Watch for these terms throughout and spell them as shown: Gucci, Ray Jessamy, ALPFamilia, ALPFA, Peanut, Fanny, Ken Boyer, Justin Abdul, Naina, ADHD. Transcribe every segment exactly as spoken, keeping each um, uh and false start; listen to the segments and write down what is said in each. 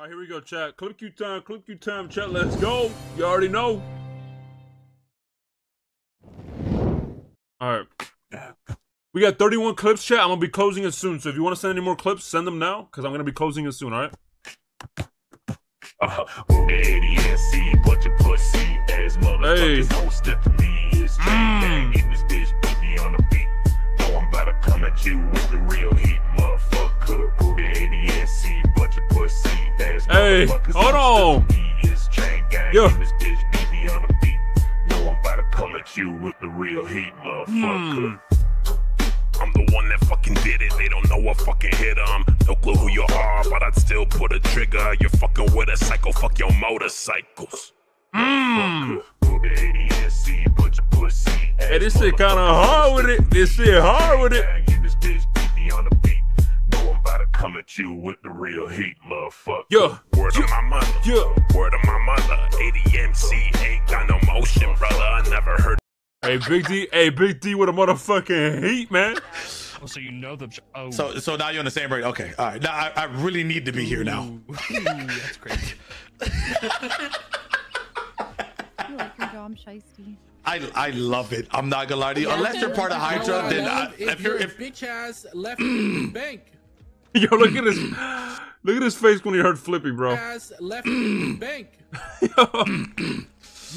All right, here we go, chat. Clip Q time, clip Q time, chat. Let's go. You already know. All right. We got thirty-one clips, chat. I'm going to be closing it soon. So if you want to send any more clips, send them now because I'm going to be closing it soon, all right? Hey. Hey, hold on. Yo. Hmm. I'm the one that fucking did it. They don't know I fucking hit them. No clue who you are, but I'd still put a trigger. You're fucking with a psycho. Fuck your motorcycles. Mm. Hey, this shit kind of hard with it. This shit hard with it. Come at you with the real heat, motherfucker. Yeah. Word yeah. of my mother. Yeah. Word of my mother. A D M C ain't got no motion, brother. I never heard. Hey, Big D. Hey, Big D with a motherfucking heat, man. Oh, so you know the. Oh. So, so now you're on the same rate. Okay. All right. Now I, I really need to be here now. Ooh, that's crazy. You like your dom shiesty. I I love it. I'm not gonna lie to you. Unless you're part of Hydra, then I, if you're if bitch ass left the bank. Yo, look at his look at his face when he heard Flippy, bro. Guys left the bank. You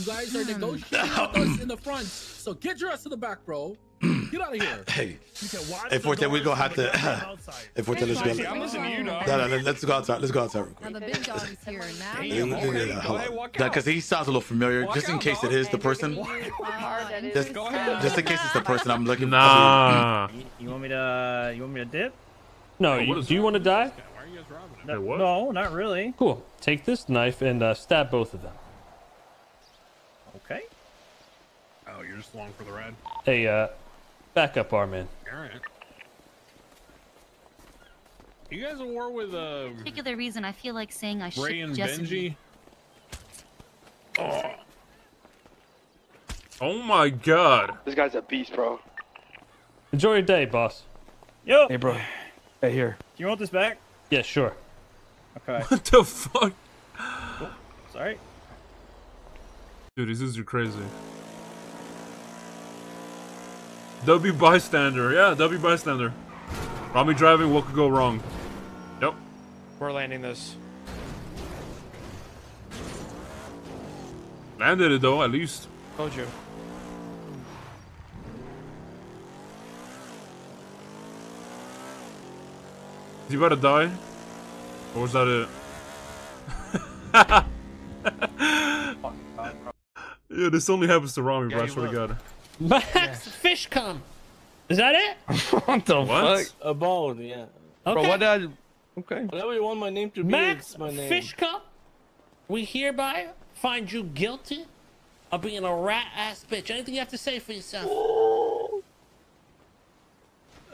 guys are negotiating with us in the front, so get your ass to the back, bro. Get out of here. Hey, if we're we're gonna have to. If we're let's go. No, no, let's go outside. Let's go outside real quick. Now the big dog is here now. Yeah, because he sounds a little familiar. Just in case it is the person. Just, just in case it's the person I'm looking for. Nah. You want me to? You want me to dip? No, hey, you, do you want to die? Why are you guys robbing him? No, hey, what? No, not really. Cool. Take this knife and uh, stab both of them. Okay. Oh, you're just long for the ride. Hey, uh, back up, Armin. All right. Are you guys at war with uh? For particular reason, I feel like saying I should. Ray and Benji. Oh. Oh my God. This guy's a beast, bro. Enjoy your day, boss. Yo. Hey, bro. Right here. Do you want this back? Yeah, sure. Okay. What the fuck? Cool. Sorry. Dude, these dudes are crazy. W bystander. Yeah, W bystander. Rami driving, what could go wrong? Yep. We're landing this. Landed it though, at least. Told you. Is he about to die? Or was that it? Yeah, this only happens to Rami, yeah, bro. I swear to God. Max, yeah. Fish come. Is that it? What the what? Fuck? A ball, yeah. Okay. Bro, what did I... Okay. Whatever you want my name to be, Max, it's my name. Fish come. We hereby find you guilty of being a rat ass bitch. Anything you have to say for yourself? Ooh.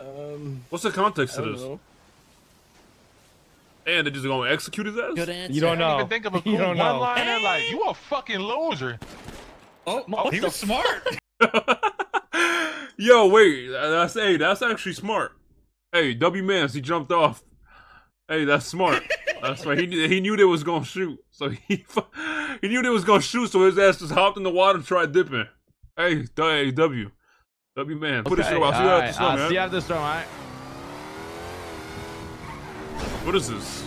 Um. What's the context of this? Know. And they're just gonna execute his ass? You don't know. I didn't even think of a cool one-liner hey. Like, you a fucking loser. Oh, oh he was smart. Yo, wait. That's, hey, that's actually smart. Hey, W-Mans, he jumped off. Hey, that's smart. That's right. He, he knew they was gonna shoot. So he he knew they was gonna shoot, so his ass just hopped in the water and tried dipping. Hey, hey W. W-Man. Okay, put it through. I'll see you after storm, man. See you after storm, all right? What is this?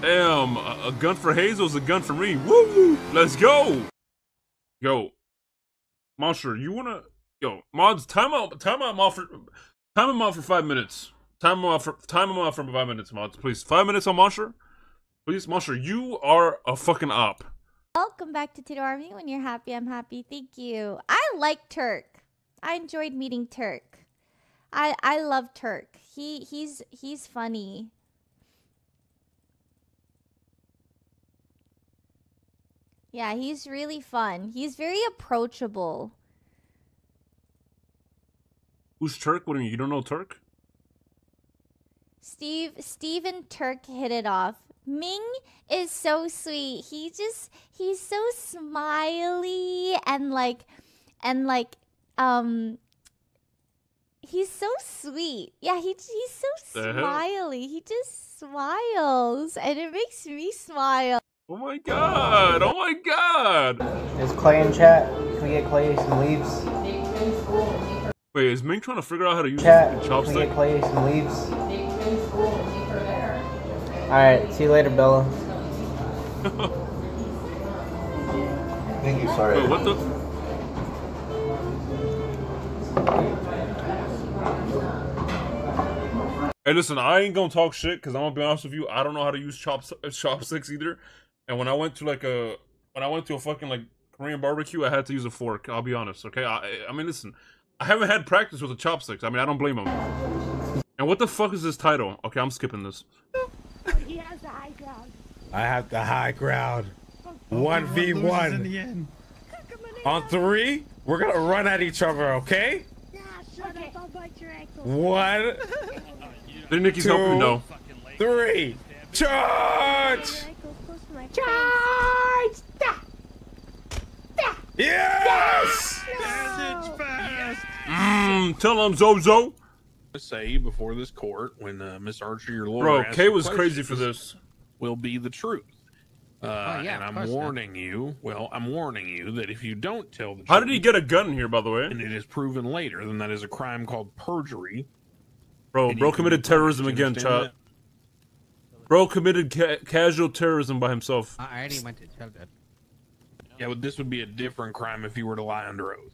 Damn, a, a gun for Hazel's a gun for me. Woo woo! Let's go! Yo. Monster, you wanna yo, mods, time out time out mod for time him out for five minutes. Time him out for time him out for five minutes, mods, please. Five minutes on Monster? Please, Monster, you are a fucking op. Welcome back to Tito Army. When you're happy, I'm happy. Thank you. I like Turk. I enjoyed meeting Turk. I I love Turk. He he's he's funny. Yeah, he's really fun. He's very approachable. Who's Turk? What do you mean? You don't know Turk? Steve, Steve and Turk hit it off. Ming is so sweet. He just, he's so smiley and like, and like, um, He's so sweet. Yeah, he, he's so uh-huh. smiley. He just smiles, and it makes me smile. Oh my god! Oh my god! Is Clay in chat? Can we get Clay some leaves? Wait, is Ming trying to figure out how to use chat, the chopstick? Can we get Clay some leaves? Alright, see you later, Bella. I think you sorry. Wait, what the? Hey, listen, I ain't gonna talk shit because I'm gonna be honest with you. I don't know how to use chop chopsticks either. And when I went to like a when I went to a fucking like Korean barbecue, I had to use a fork. I'll be honest, okay? I I mean, listen, I haven't had practice with the chopsticks. I mean, I don't blame him. And what the fuck is this title? Okay, I'm skipping this. He has the high ground. I have the high ground. One v one. On three, we're gonna run at each other, okay? Nah, shut up. I'll bite your ankle. One. Nikki's helping though. Three, charge! Charge! Da! Da! Yes! Mmm, tell him Zozo. I say before this court, when uh, Miss Archer, your lawyer, bro, Kay was crazy for this, will be the truth. Uh, oh, yeah, and I'm warning not. you. Well, I'm warning you that if you don't tell the truth, how did he get a gun here, by the way? And it is proven later, then that is a crime called perjury. Bro, and bro committed terrorism again, child. Bro committed ca casual terrorism by himself. I already went to tell that. Yeah, but this would be a different crime if you were to lie under oath.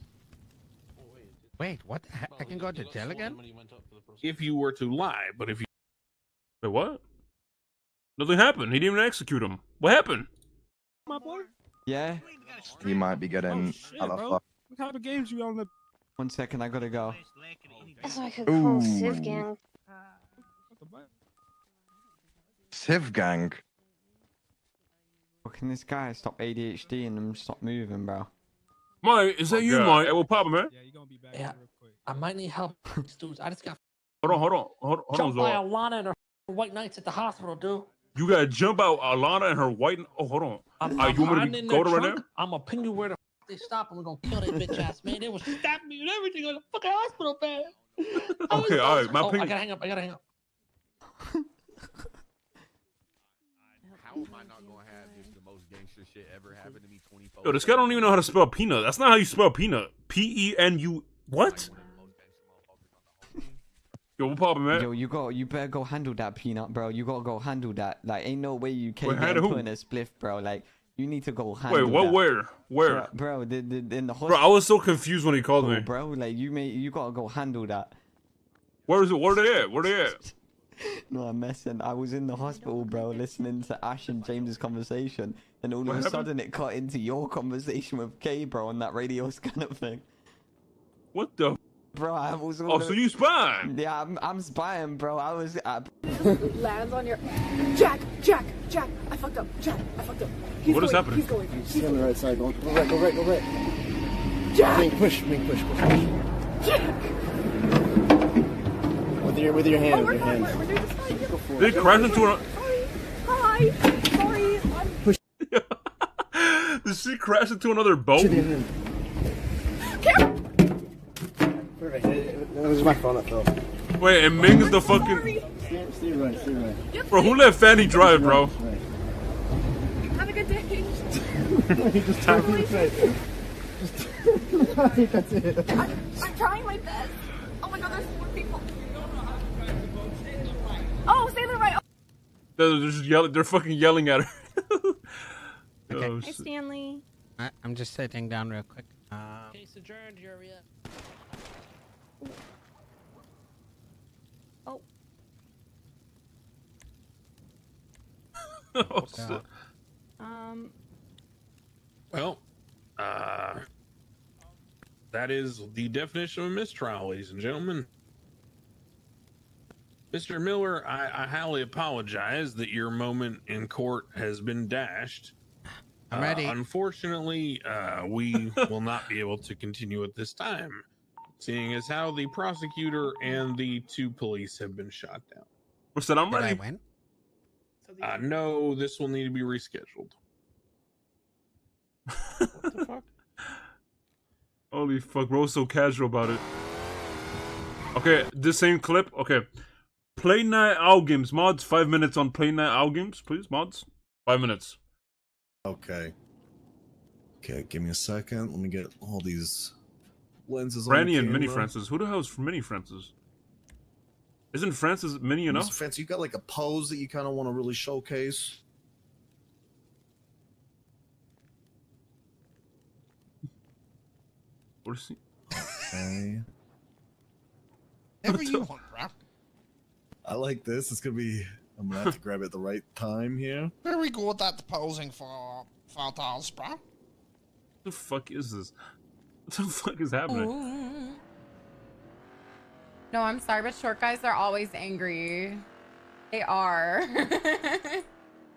Wait, what the heck? I can go to jail again? If you were to lie, but if you... Wait, what? Nothing happened. He didn't even execute him. What happened? My boy? Yeah. He might be getting... Oh, shit, bro. What kind of games you on the... One second, I gotta go. It's like a cool Ooh. Civ gang. Civ gang? How can this guy stop A D H D and him stop moving, bro? Mike, is that oh, you, God. Mike? It will pop, man. Yeah, you're gonna be back yeah. real quick. I might need help. I just got. Hold on, hold on, hold on. Jumped by Alana and her white knights at the hospital, dude. You gotta jump out Alana and her white. Oh, hold on. I'm, Are I'm you want me to go to right now? I'm gonna pin you where the. They stop and we're gonna kill that bitch ass man. They will stab me and everything on the fucking hospital bed. Okay, all right, my oh, ping. I gotta hang up. I gotta hang up. How am I not gonna have just the most gangster shit ever happened to me? twenty-four. Yo, this guy don't even know how to spell peanut. That's not how you spell peanut. P E N U. What? Yo, what problem, man? Yo, you go. You better go handle that peanut, bro. You gotta go handle that. Like, ain't no way you can't put in a spliff, bro. Like. You need to go handle Wait, what? That. Where? Where? Bro, bro the, the, in the hospital. Bro, I was so confused when he called oh, me. Bro, like you may, you gotta go handle that. Where is it? Where are they at? Where are they at? No, I'm messing. I was in the hospital, bro, listening to Ash and James's conversation, and all what of a happened? sudden it cut into your conversation with Kay, bro, on that radio scanner thing. What the? Bro, I was. Oh, the... so you spying? Yeah, I'm, I'm spying, bro. I was. I... Lands on your. Jack, Jack, Jack. I fucked up. Jack, I fucked up. He's what going, is happening? He's going. He's He's going. On the right side. Go right, go right, go right. Jack. Ming, push, Ming, push, push. Jack. With your, with your hand, oh, with your hand. We're, we're doing this fine. Go Did it crash into an? Hi. Sorry. I'm... Push. Did she crash into another boat? Careful. Perfect. That was my phone. Wait, and Ming is the fucking. Stay, stay right, stay right. Yep. Bro, who let Fanny drive, bro? Have a good day. Just tap me in the face. I think that's it. I'm, I'm trying my best. Oh my god, there's more people. Oh, stay to the right. Oh. They're just yelling. They're fucking yelling at her. Okay. Oh, hey, Stanley. I, I'm just sitting down real quick. Um, Case adjourned, Yuria. Oh. Oh shit. Um. Well, uh, that is the definition of a mistrial, ladies and gentlemen. Mister Miller, I, I highly apologize that your moment in court has been dashed. I'm ready. Uh, unfortunately, uh, we will not be able to continue at this time, seeing as how the prosecutor and the two police have been shot down. What's that? I'm Did ready. I win? Uh, no, this will need to be rescheduled. What the fuck? Holy fuck, bro, so casual about it. Okay, this same clip. Okay. Play night owl games. Mods, five minutes on play night owl games, please. Mods, five minutes. Okay. Okay, give me a second. Let me get all these lenses on. Franny and Mini Francis. Who the hell is for Mini Francis? Isn't Francis Mini enough? Francis, you got like a pose that you kind of want to really showcase. What is he? Okay. Whatever you want, bro. I like this. It's gonna be. I'm gonna have to grab it at the right time here. Very good at the posing for photos, bro. What the fuck is this? What the fuck is happening? Ooh. No, I'm sorry, but short guys are always angry. They are.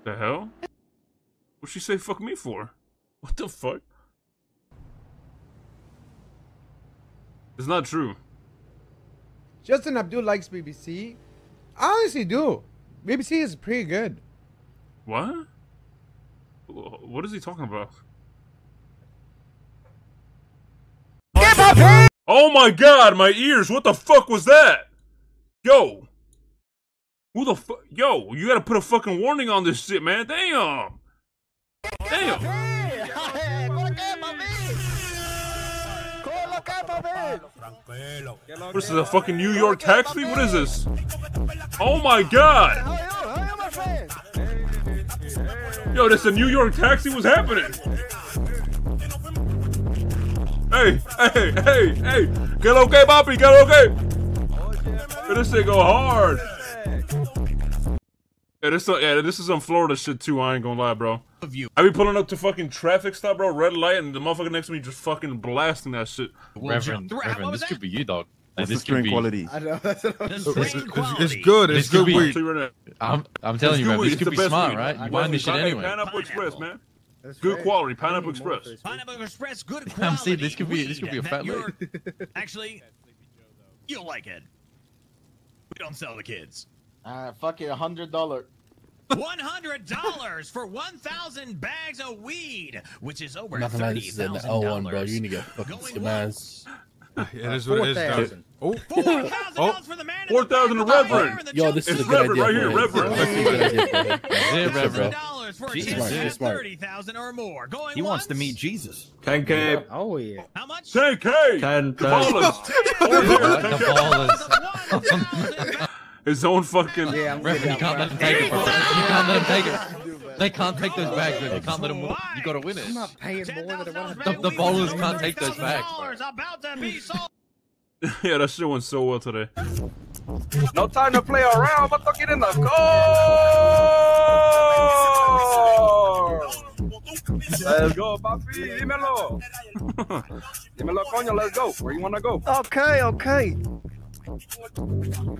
The hell? What'd she say fuck me for? What the fuck? It's not true. Justin Abdul likes B B C. I honestly do. B B C is pretty good. What? What is he talking about? Oh, oh my god, my ears. What the fuck was that? Yo. Who the fuck? Yo, you gotta put a fucking warning on this shit, man. Damn. Damn. This is a fucking New York taxi? What is this? Oh my god! Yo, this is a New York taxi? What's happening? Hey, hey, hey, hey! Get okay, Bobby, get okay! Yo, this shit go hard! Yeah this, uh, yeah, this is some Florida shit too, I ain't gonna lie, bro. I be pulling up to fucking traffic stop, bro, red light, and the motherfucker next to me just fucking blasting that shit. Reverend, Reverend, this could be you, dog. That's the string quality. I know, that's what I'm saying. It's good, it's good weed. I'm telling you, man, this could be smart, right? You buying this shit anyway. Pineapple Express, man. Good quality, Pineapple Express. Pineapple Express, good quality. I'm saying, this could be, this could be a fat lady. Actually, you'll like it. We don't sell the kids. Uh, fuck it, one hundred dollars. one hundred dollars for one thousand bags of weed, which is over thirty thousand dollars. Bro, you need to get fucking smashed. Yeah, that's what it is. Oh, four thousand dollars oh. For the man. four thousand the Reverend. Yo, this is a good idea. Right here, Reverend. Yeah, Reverend. thirty thousand or more. Going he once. Wants to meet Jesus. ten K. Oh, yeah. How much? ten K. ten K. ten K. His own fucking. Yeah, Reverend, you can't let him take it, bro. You can't let him take it. They can't take those bags, man. You can't let them win. You gotta win it. I'm not paying more than I want. The bowlers can't take those bags. Yeah, that shit went so well today. No time to play around, but to get in the goal. Let's go, papi. Dímelo. Dímelo, coño. Let's go. Where you wanna go? Okay, okay.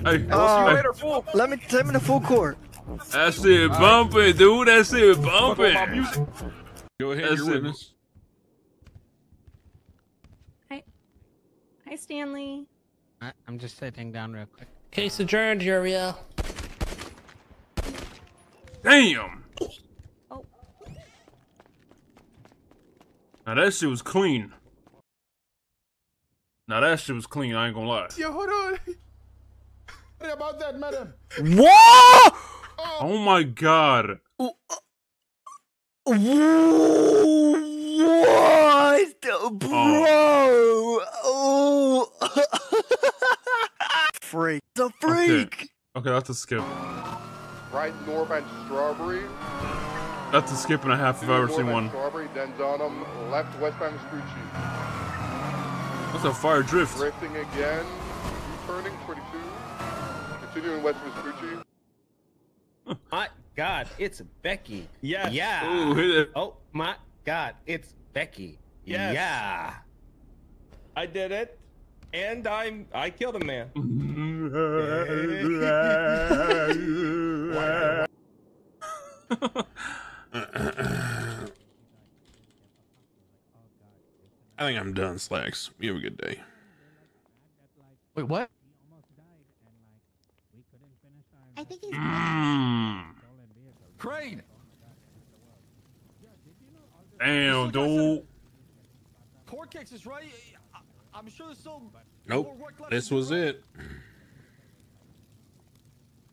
Hey, uh, later, fool. Let me let me the full court. That's it, bump it, dude. That's it, bump it. Go ahead, that's it. It. Hi, hi, Stanley. I, I'm just sitting down real quick. Case adjourned, Uriel. Damn. Oh. Now that shit was clean. Now that shit was clean, I ain't gonna lie. Yo, hold on. What about that, madam? What? Oh my god. What? Bro. Oh. Freak. The freak. Okay, okay, that's a skip. Right, northbound Strawberry. That's a skip and a half if I've ever seen one. Strawberry, then Donham, left westbound Scrooge. That's a fire drift. Drifting again. Turning twenty-two. Continuing west with Gucci. My god, it's Becky. Yes. Yeah. Ooh, hit it. Oh my god, it's Becky. Yes. Yeah. I did it. And I'm I killed a man. I think I'm done, Slacks. You have a good day. Wait, what? I think he's mm. Crane. Damn, dude. Core kicks is right. I'm sure so. Nope. This was it.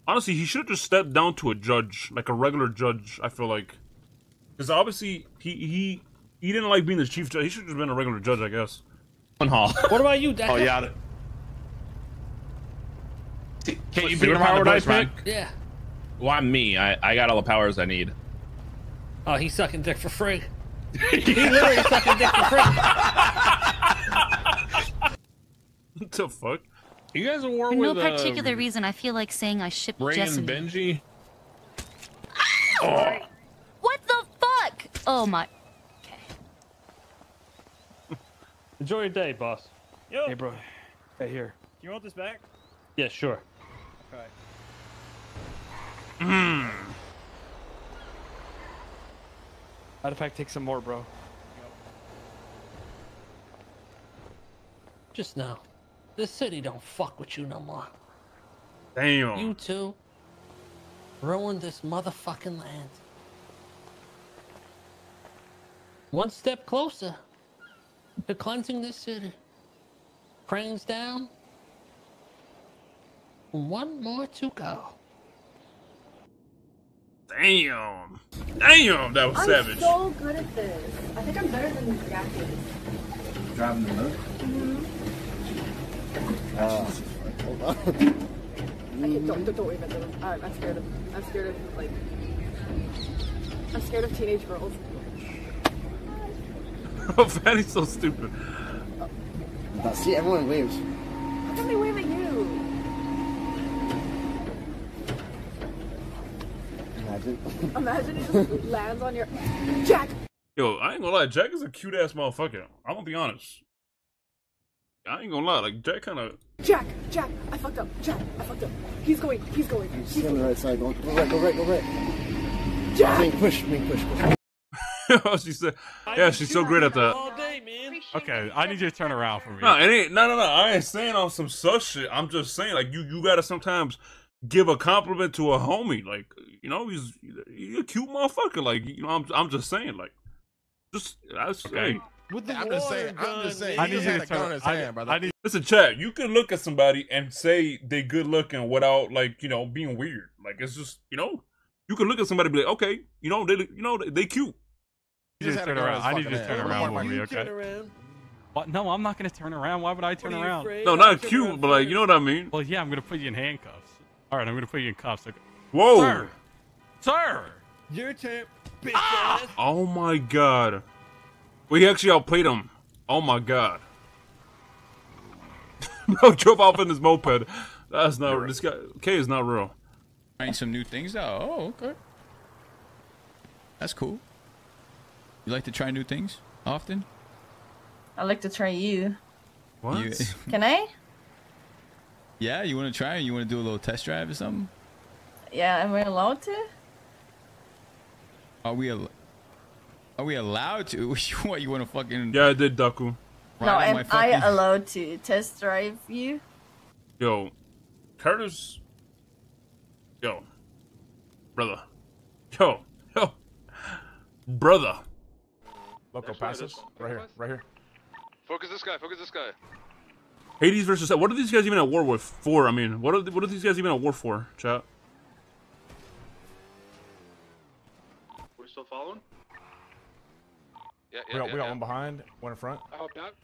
Honestly, he should have just stepped down to a judge, like a regular judge, I feel like. Because obviously, he, he he didn't like being the chief judge. He should have just been a regular judge, I guess. What about you, Dad? Oh, yeah. Can't you What's beat him around the bush, man? Yeah. Why me? I, I got all the powers I need. Oh, he's sucking dick for free. He's literally sucking dick for free. What the fuck? You guys are war for with, no particular uh, reason, I feel like saying I ship Ray Jessamy. And Benji? Oh. What the fuck? Oh my... Okay. Enjoy your day, boss. Yo. Hey, bro. Hey, here. You want this back? Yeah, sure. Okay. Mm. How if I take some more, bro? Just now. This city don't fuck with you no more. Damn. You two ruined this motherfucking land. One step closer to cleansing this city. Cranes down. One more to go. Damn. Damn, that was I'm savage. I'm so good at this. I think I'm better than the Jackie. Driving the boat? Mm-hmm. Uh, hold on. Okay, don't, don't, don't wave at them. I'm, I'm scared of, I'm scared of, like, I'm scared of teenage girls. Oh, Fanny's so stupid. Oh. See, everyone waves. How come they wave at you? Imagine. Imagine it just lands on your... Jack! Yo, I ain't gonna lie, Jack is a cute-ass motherfucker. I'm gonna be honest. I ain't gonna lie, like, Jack kinda... Jack! Jack! I fucked up! Jack! I fucked up! He's going! He's going! He's, he's on the right side, go right, go right, go right! Jack! Ming, push, Ming, push, push. Oh, she said... Yeah, she's so great at that. All day, man. Okay, I need you to turn around for me. No, it ain't... No, no, no, I ain't saying on some such shit. I'm just saying, like, you, you gotta sometimes give a compliment to a homie. Like, you know, he's... You're a cute motherfucker. Like, you know, I'm, I'm just saying, like... Just... That's... Okay. Hey. With the I'm just saying, gun, I'm just saying, I need had a gun in his hand, brother. I need Listen, chat, you can look at somebody and say they good looking without, like, you know, being weird. Like, it's just, you know, you can look at somebody and be like, okay, you know, they, you know, they, they cute. You just, just turn around. I need you to turn around with me, okay? But no, I'm not going to turn around. Why would I turn around? Afraid? No, not cute, around, but like, you know what I mean? Well, yeah, I'm going to put you in handcuffs. All right, I'm going to put you in cuffs. Okay. Whoa. Sir. Sir. Your turn, bitch ass. Oh, my God. We actually outplayed him. Oh my God. Bro drove off in his moped. That's not real. This guy, K is not real. Trying some new things out. Oh, okay. That's cool. You like to try new things often? I like to try you. What? You, Can I? Yeah, you want to try? You want to do a little test drive or something? Yeah, am I allowed to? Are we allowed? Are we allowed to? What, you want to fucking... Yeah, I did, Daku. No, am fucking... I allowed to test drive you? Yo, Curtis... Yo. Brother. Yo. Yo. Brother. Local passes. Right here, right here. Focus this guy, focus this guy. Hades versus... What are these guys even at war with? For, I mean, what are, what are these guys even at war for, chat? We're still following? Yeah, yeah, we got, yeah, we got yeah. one behind, one in front. I hopped out.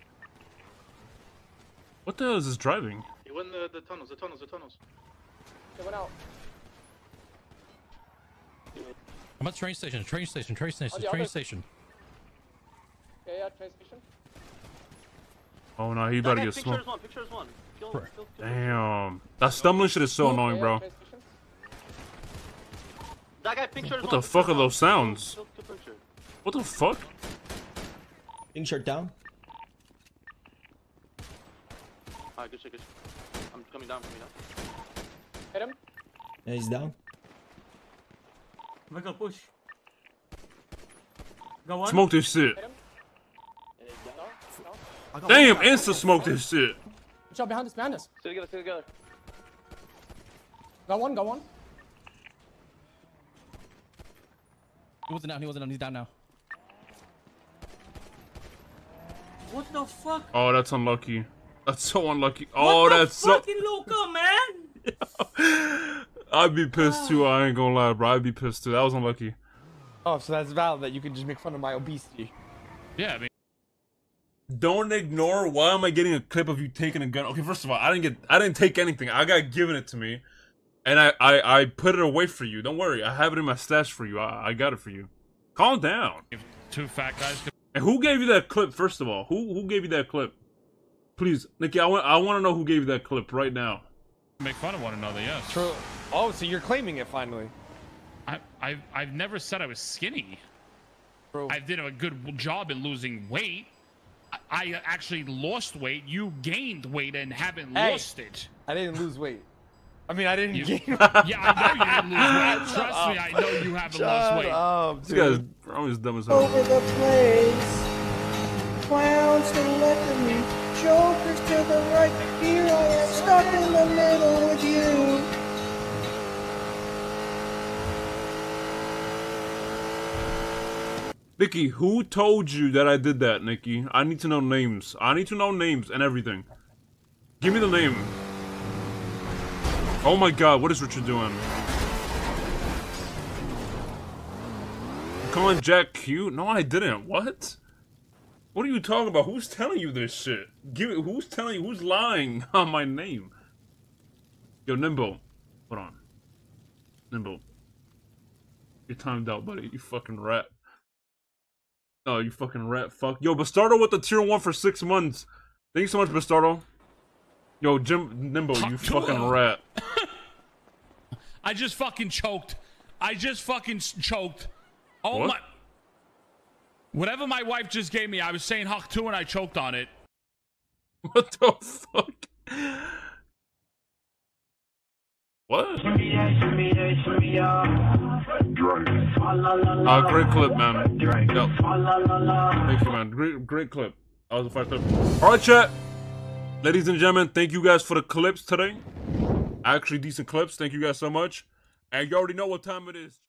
What the hell is this driving? He went in the, the tunnels, the tunnels, the tunnels. They went out. I'm at train station, train station, train station, oh, train other... station. Yeah, yeah, train station. Oh no, he better get smoked. Picture is one, picture is one. Kill, kill, kill. Damn. That stumbling shit is so oh, annoying, yeah, bro. That guy, picture is what the one, fuck are those sounds? Kill, kill, kill what the fuck? Insert down. Alright, good shit, good shit. I'm coming down, coming down. Hit him. Yeah, he's down. Make a push. Go on. Smoke this shit. Hit him. No, no. Damn, insta smoke this shit. Watch out behind us, behind us. Stay together, stay together. Go on, go on. He wasn't down, he wasn't down, he's down now. What the fuck? Oh, that's unlucky. That's so unlucky. Oh, what the that's fucking so loco, man. I'd be pissed oh. too. I ain't gonna lie, bro. I'd be pissed too. That was unlucky. Oh, so that's valid that you can just make fun of my obesity. Yeah, I mean. Don't ignore. Why am I getting a clip of you taking a gun? Okay, first of all, I didn't get. I didn't take anything. I got given it to me, and I I, I put it away for you. Don't worry. I have it in my stash for you. I, I got it for you. Calm down. If two fat guys. Could and who gave you that clip? First of all, who who gave you that clip? Please, Nikki, I want I want to know who gave you that clip right now. Make fun of one another, yes. True. Oh, so you're claiming it finally. I I've I've never said I was skinny. Bro. I did a good job in losing weight. I actually lost weight. You gained weight and haven't hey, lost it. I didn't lose weight. I mean, I didn't you, gain weight. Yeah, I know you didn't lose weight. Trust up. me, I know you haven't Shut lost weight. Up, dude. This guy's always dumb as hell. Over the place, clowns to the left of me, jokers to the right. Here I am stuck in the middle with you. Nikki, who told you that I did that, Nikki? I need to know names. I need to know names and everything. Give me the name. Oh my god, what is Richard doing? Calling Jack cute? No, I didn't. What? What are you talking about? Who's telling you this shit? Give it, who's telling you? Who's lying on my name? Yo, Nimble. Hold on. Nimble. You're timed out, buddy. You fucking rat. Oh, you fucking rat fuck. Yo, Bastardo with the tier one for six months. Thank you so much, Bastardo. Yo, Jim Nimbo, you fucking rat. I just fucking choked. I just fucking choked. Oh what? my. Whatever my wife just gave me, I was saying Huck two and I choked on it. What the fuck? What? Uh, great clip, man. Yo. Thank you, man. Great, great clip. That was a fire clip. Alright, chat. Ladies and gentlemen, thank you guys for the clips today. Actually, decent clips. Thank you guys so much. And you already know what time it is.